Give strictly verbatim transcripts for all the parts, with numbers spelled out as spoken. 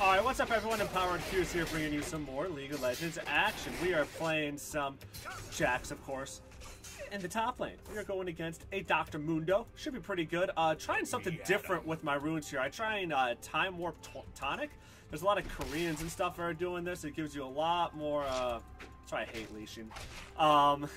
Alright, what's up everyone? Empowered Q's here bringing you some more League of Legends action. We are playing some Jax, of course, in the top lane. We are going against a Doctor Mundo. Should be pretty good. Uh, trying something different with my runes here. I try and uh, Time Warp Tonic. There's a lot of Koreans and stuff that are doing this. It gives you a lot more, uh, that's why I hate leashing, um,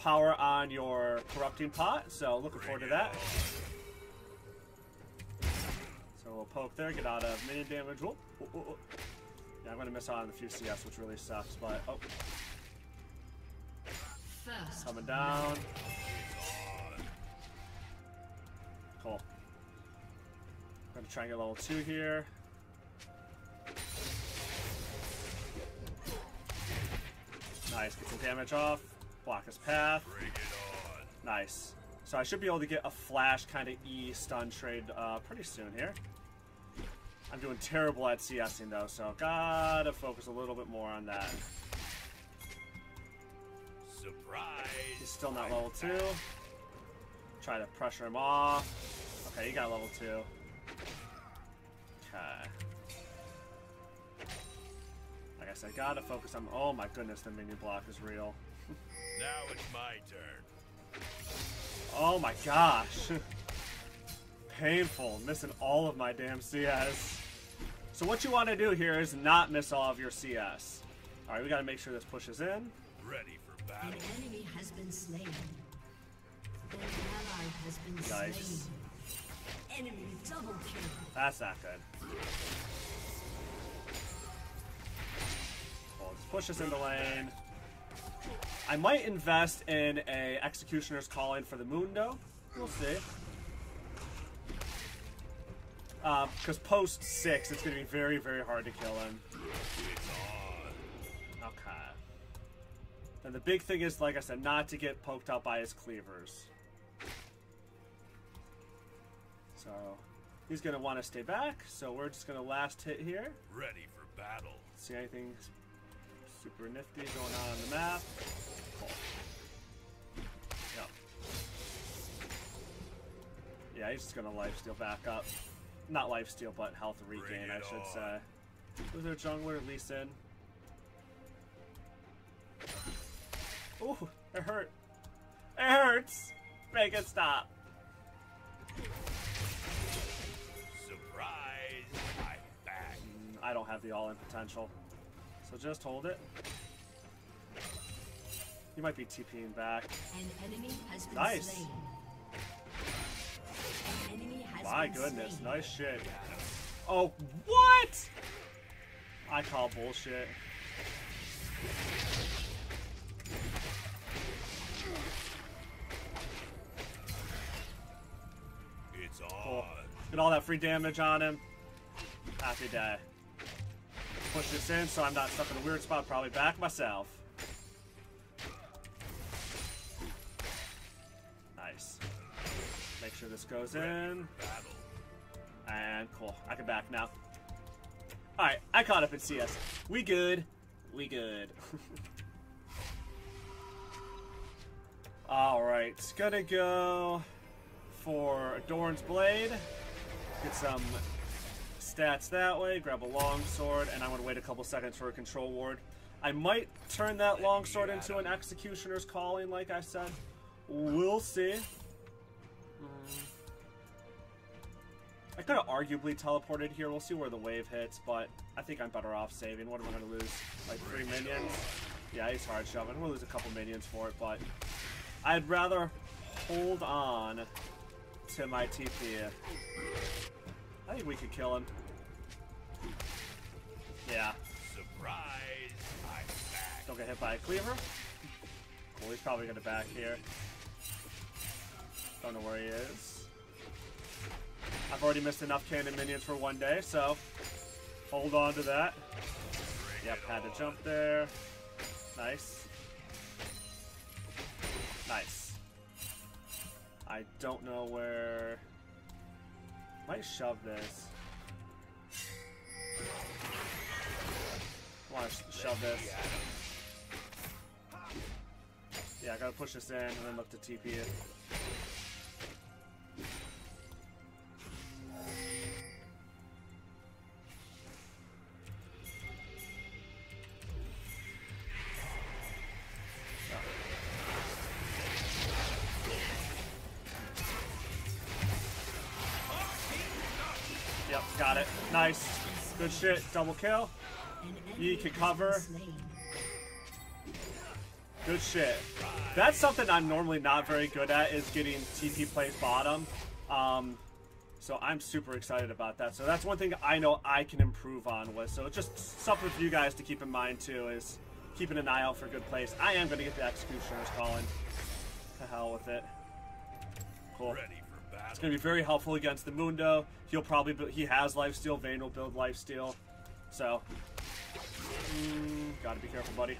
power on your Corrupting Pot. So looking forward to that. So we'll poke there, get out of minion damage. Whoa, whoa, whoa. Yeah, I'm going to miss out on the few C S, which really sucks, but... Oh. Coming down. Cool. I'm going to try and get level two here. Nice, get some damage off. Block his path. Nice. So I should be able to get a flash kind of E stun trade uh, pretty soon here. I'm doing terrible at CSing though, so gotta focus a little bit more on that. Surprise! He's still not level two. Try to pressure him off. Okay, he got level two. Okay. Like I said, gotta focus on. Oh my goodness, the minion block is real. Now it's my turn. Oh my gosh. Painful, missing all of my damn C S. So what you want to do here is not miss all of your C S. All right, we got to make sure this pushes in. Ready for battle. An enemy has been slain. An ally has been nice. Slain. Enemy double kill. That's not good. Well, just push us into lane. I might invest in a executioner's calling for the Mundo. We'll see. Uh, because post six, it's going to be very, very hard to kill him. Okay. And the big thing is, like I said, not to get poked out by his cleavers. So he's going to want to stay back. So we're just going to last hit here. Ready for battle. See anything super nifty going on on the map. Cool. Yep. Yeah, he's just gonna lifesteal back up. Not lifesteal, but health regain, I should say. Who's our jungler? Lee Sin. Ooh, it hurt. It hurts! Make it stop. Surprise! I'm back. Mm, I don't have the all-in potential. So just hold it. You might be TPing back. An enemy has been nice. Slain. An enemy has My been goodness, slain. Nice shit. Oh, what? I call bullshit. It's on. Cool. Get all that free damage on him. Happy day. Push this in so I'm not stuck in a weird spot, probably back myself. Nice. Make sure this goes in. And cool. I can back now. Alright, I caught up in C S. We good. We good. Alright, gonna go for Doran's blade. Get some stats that way, grab a long sword, and I'm gonna wait a couple seconds for a control ward. I might turn that long sword into an executioner's calling, like I said. We'll see. Mm. I could have arguably teleported here. We'll see where the wave hits, but I think I'm better off saving. What am I gonna lose? Like three minions? Yeah, he's hard shoving. We'll lose a couple minions for it, but I'd rather hold on to my T P. I think we could kill him. Yeah. Surprise! I'm back. Don't get hit by a cleaver. Well, he's probably gonna back here. Don't know where he is. I've already missed enough cannon minions for one day, so hold on to that. Yep, had to jump there. Nice. Nice. I don't know where. Might shove this. I want to shove this. Yeah, I gotta push this in and then look to T P it. Got it. Nice. Good shit. Double kill. Yi can cover. Good shit. That's something I'm normally not very good at, is getting T P plays bottom. Um, so I'm super excited about that. So that's one thing I know I can improve on with. So just something for you guys to keep in mind too, is keeping an eye out for good plays. I am going to get the Executioner's Calling. To hell with it. Cool. It's going to be very helpful against the Mundo. He'll probably build, he has lifesteal. Vayne will build lifesteal. So, mm, gotta be careful, buddy.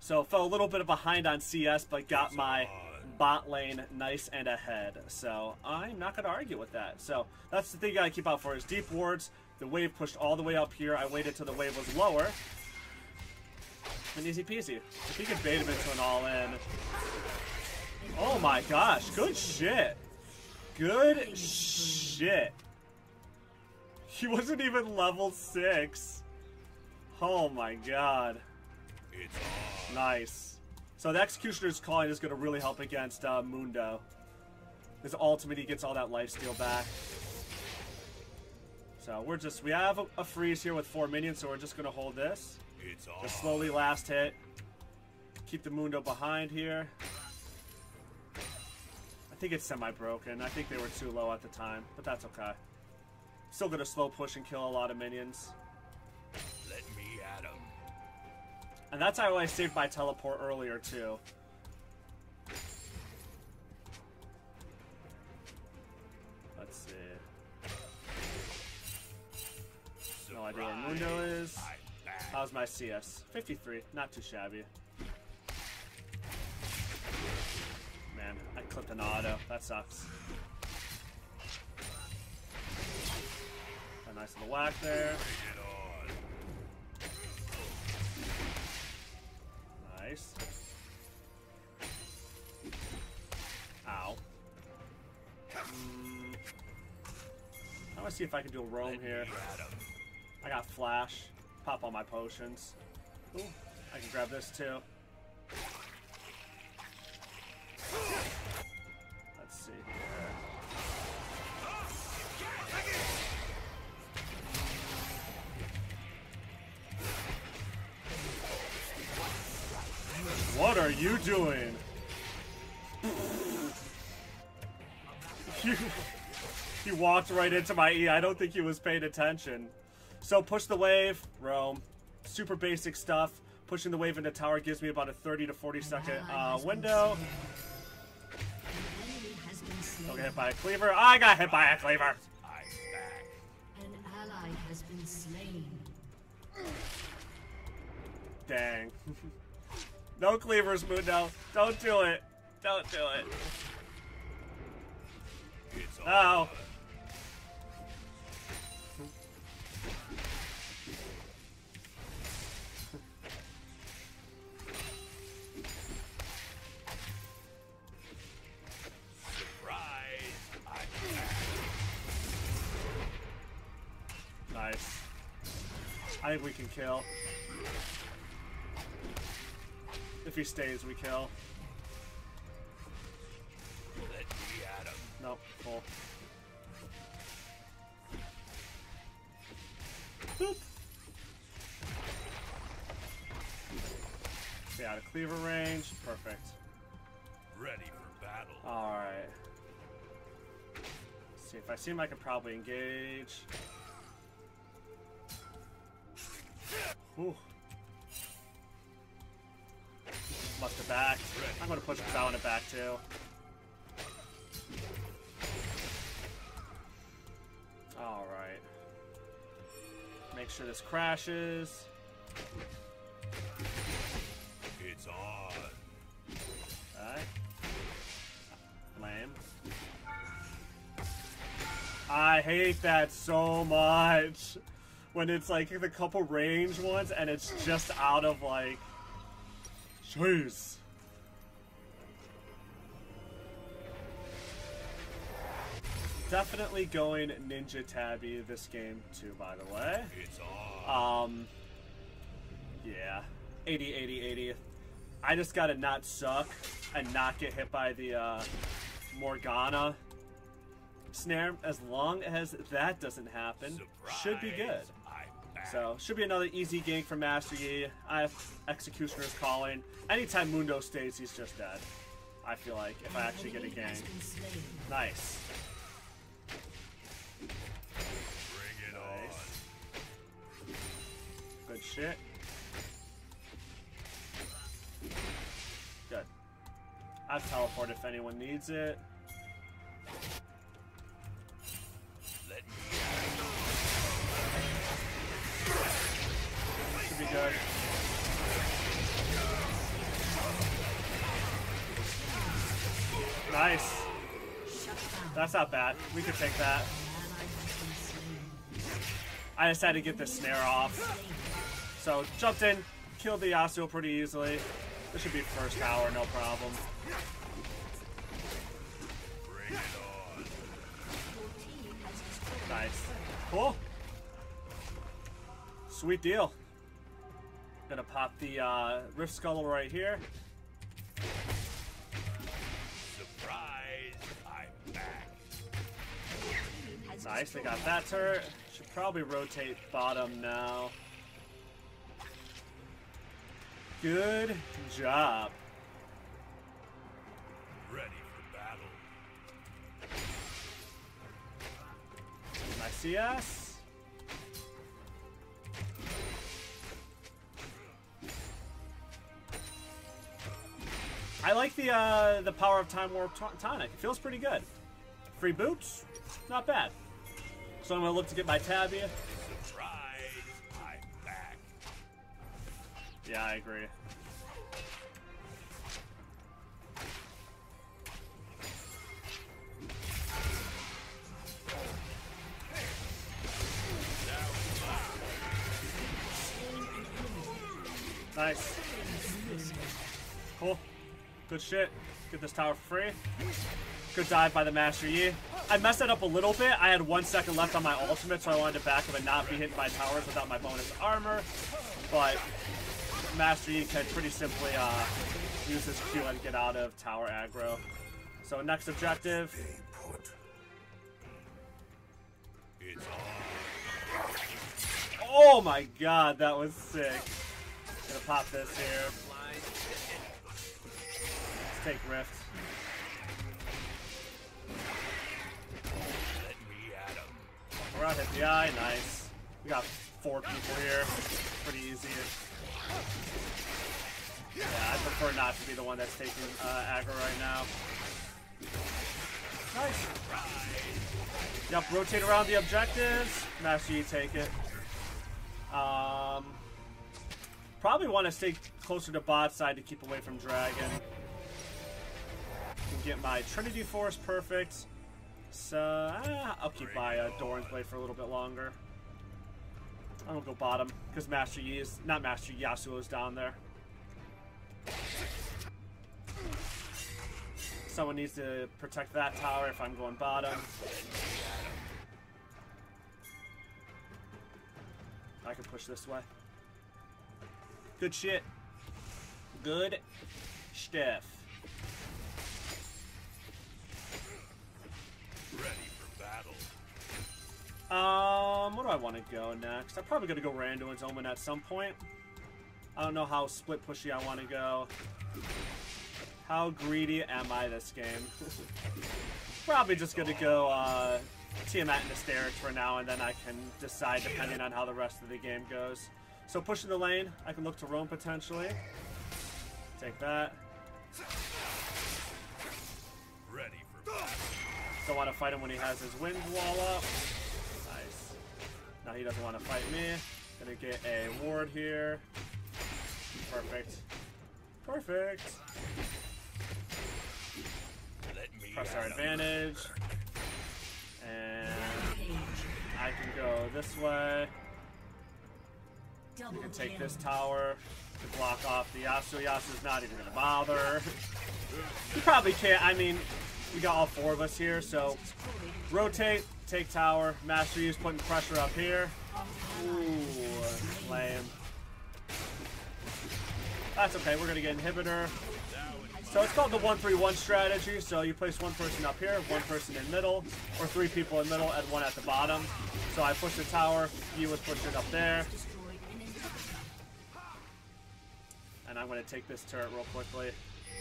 So, fell a little bit behind on C S, but got my bot lane nice and ahead. So, I'm not gonna argue with that. So, that's the thing you gotta keep out for, is deep wards. The wave pushed all the way up here. I waited till the wave was lower. And easy peasy. If he could bait him into an all-in. Oh my gosh, good shit. Good shit. He wasn't even level six. Oh my god. Nice. So the Executioner's Calling is going to really help against uh, Mundo. His ultimate, he gets all that lifesteal back. So we're just, we have a, a freeze here with four minions, so we're just going to hold this. Just slowly last hit. Keep the Mundo behind here. I think it's semi-broken. I think they were too low at the time, but that's okay. Still gonna slow push and kill a lot of minions. Let me at him. And that's how I saved my teleport earlier too. Let's see. No idea where Mundo is. How's my C S? fifty-three. Not too shabby. Man, I clipped an auto. That sucks. A nice little whack there. Nice. Ow. Mm. I want to see if I can do a roam here. I got flash. Pop all my potions. Ooh, I can grab this too. Let's see here. What are you doing? He, he walked right into my E. I don't think he was paying attention. So push the wave, roam. Super basic stuff. Pushing the wave into tower gives me about a thirty to forty second uh, window. Don't get hit by a cleaver. I got hit by a cleaver. An ally has been slain. Dang. No cleavers, Mundo. Don't do it. Don't do it. No. Nice. I think we can kill. If he stays, we kill. Let me at him. Nope, full. Boop. Stay out of cleaver range. Perfect. Ready for battle. Alright. See, if I see him, I can probably engage. Ooh. Must have backed. I'm gonna push Zao in the back too. Alright. Make sure this crashes. It's on. Alright. Lame. I hate that so much. When it's like the couple range ones and it's just out of like. Jeez. Definitely going Ninja Tabby this game too, by the way. It's on. Um, yeah. eighty, eighty, eighty. I just gotta not suck and not get hit by the uh, Morgana. snare, as long as that doesn't happen, surprise, should be good. So, should be another easy gank for Master Yi. I have Executioner's Calling. Anytime Mundo stays, he's just dead, I feel like, if I actually get a gank. Nice. Bring it nice. On. Good shit. Good. I've teleported if anyone needs it. Let me should be good. Nice. That's not bad. We could take that. I just had to get this snare off. So jumped in, killed the Yasuo pretty easily. This should be first tower, no problem. Bring it on. Nice. Cool. Sweet deal. Gonna pop the uh, Rift Scuttler right here. Surprise! I'm back. Nice. They got that turret. Should probably rotate bottom now. Good job. Ready for battle. Nice C S. I like the uh, the power of Time Warp Tonic. It feels pretty good. Free boots, not bad. So I'm gonna look to get my Tabby. Yeah, I agree. Nice. Cool. Good shit. Get this tower for free. Good dive by the Master Yi. I messed that up a little bit. I had one second left on my ultimate, so I wanted to back up and not be hit by towers without my bonus armor. But Master Yi can pretty simply uh, use his Q and get out of tower aggro. So next objective. Oh my god, that was sick. Gonna pop this here. Let's take Rift. We're out hit the eye, nice. We got four people here, pretty easy. Yeah, I prefer not to be the one that's taking uh, aggro right now. Nice. Yep, rotate around the objectives. Master Yi, take it. Um, probably want to stay closer to bot side to keep away from dragon. Can get my Trinity Force perfect. So uh, I'll keep my uh, Doran's blade for a little bit longer. I'm gonna go bottom because Master Yi is not Master Yasuo is down there. Someone needs to protect that tower if I'm going bottom. I can push this way. Good shit. Good stuff. Ready for battle. Um, where do I want to go next? I'm probably going to go Randuin's Omen at some point. I don't know how split pushy I want to go. How greedy am I this game? Probably just going to go uh, Tiamat and Hysterics for now, and then I can decide depending on how the rest of the game goes. So pushing the lane, I can look to roam potentially. Take that. Ready for battle. Don't want to fight him when he has his wind wall up. Now he doesn't want to fight me. Gonna get a ward here. Perfect. Perfect. Let me press our advantage. And I can go this way. You can take this tower to block off the Yasuo. Yasuo's not even gonna bother. You probably can't. I mean, we got all four of us here, so rotate. Take tower. Master Yi's putting pressure up here. Ooh, lame. That's okay. We're gonna get inhibitor. So it's called the one three one strategy. So you place one person up here, one person in middle, or three people in middle and one at the bottom. So I pushed the tower, you would push it up there. And I'm going to take this turret real quickly.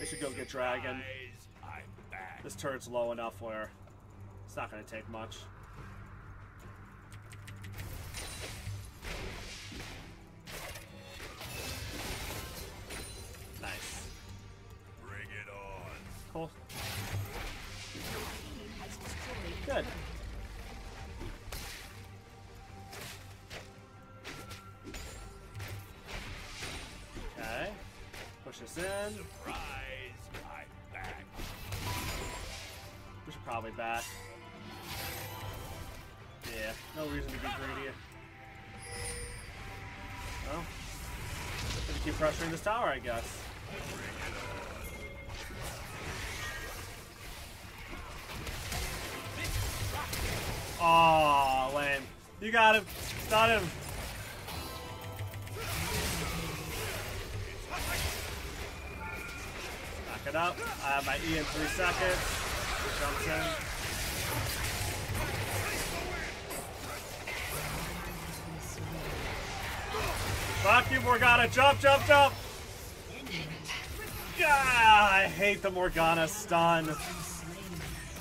They should go get Dragon. This turret's low enough where it's not going to take much. Nice. Bring it on. Cool. Good. Okay. Push this in. Surprise! I'm back. We should probably back. Yeah, no reason to be greedy. Well, gonna keep pressuring this tower, I guess. Aw, oh, lame. You got him. Got him. Knock it up. I have my E in three seconds. He jumps in. Fuck you, Morgana! Jump, jump, jump! Ah, I hate the Morgana stun.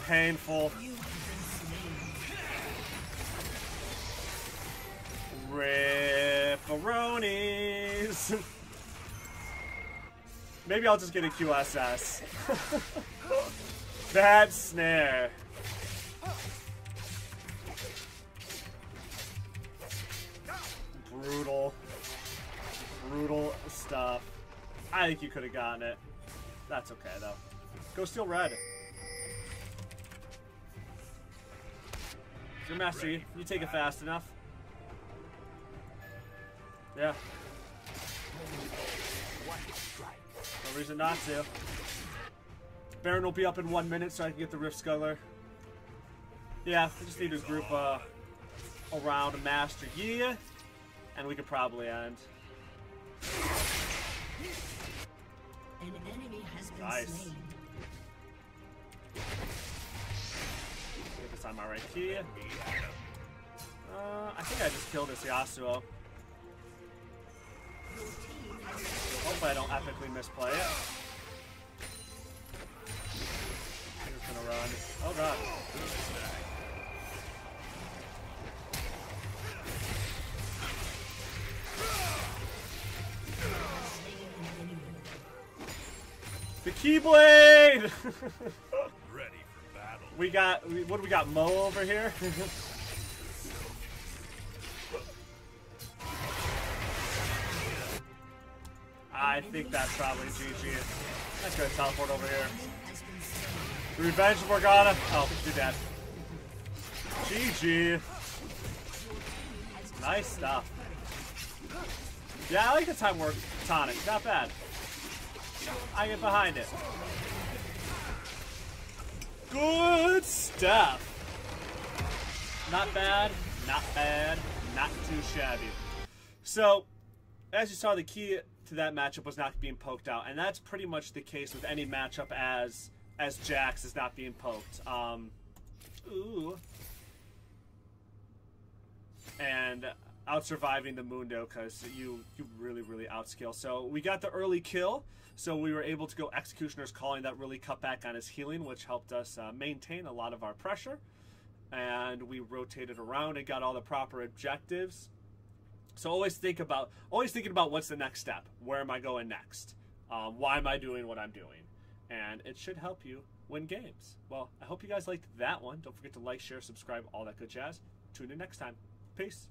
Painful. Ripperonis! Maybe I'll just get a Q S S. Bad snare. Brutal. Brutal stuff. I think you could have gotten it. That's okay, though. Go steal red. Your Master Yi. You take it fast enough. Yeah. No reason not to. Baron will be up in one minute so I can get the Rift Scuttler. Yeah, I just need to group uh, around Master Yi. And we could probably end. An enemy has been nice. Slain. Get this on my right key. Uh, I think I just killed this Yasuo. Hopefully I don't epically misplay it. I'm just gonna run. Oh god. The Keyblade! Ready for battle. We got, we, what do we got, Mo over here? I think that's probably G G. That's gonna teleport over here. Revenge of Morgana. Oh, too bad. G G. Nice stuff. Yeah, I like the Time Warp Tonic. Not bad. I get behind it. Good stuff. Not bad, not bad, not too shabby. So, as you saw, the key to that matchup was not being poked out, and that's pretty much the case with any matchup as as Jax is not being poked. Um, ooh. And out surviving the Mundo because you you really really outskill. So we got the early kill. So we were able to go Executioner's Calling. That really cut back on his healing, which helped us uh, maintain a lot of our pressure. And we rotated around and got all the proper objectives. So always think about, always thinking about what's the next step. Where am I going next? Um, why am I doing what I'm doing? And it should help you win games. Well, I hope you guys liked that one. Don't forget to like, share, subscribe, all that good jazz. Tune in next time. Peace.